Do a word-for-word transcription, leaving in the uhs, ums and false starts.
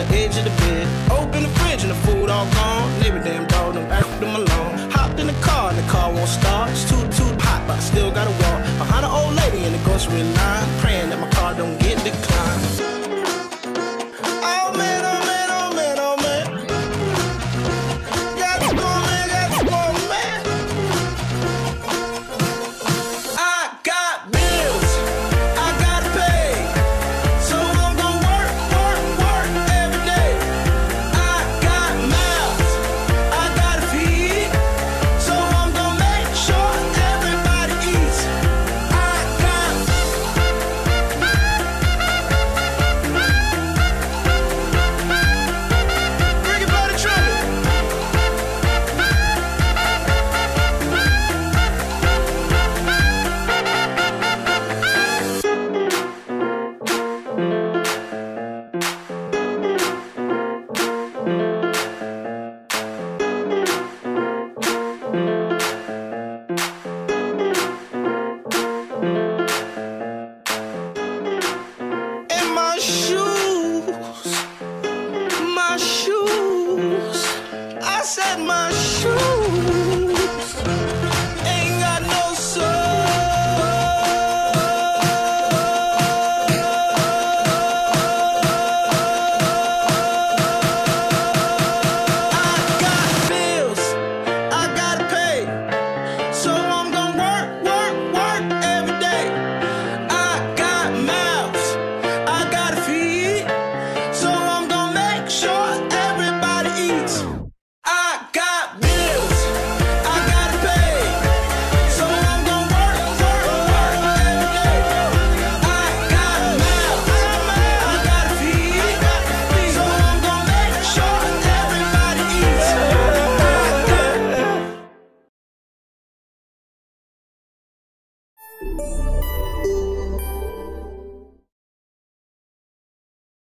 on the edge of the bed. Open the fridge and the food all gone. Neighbor damn dog done backed them alone. Hopped in the car and the car won't start. It's too, too hot, but I still gotta walk behind an old lady in the grocery line, praying that my car don't get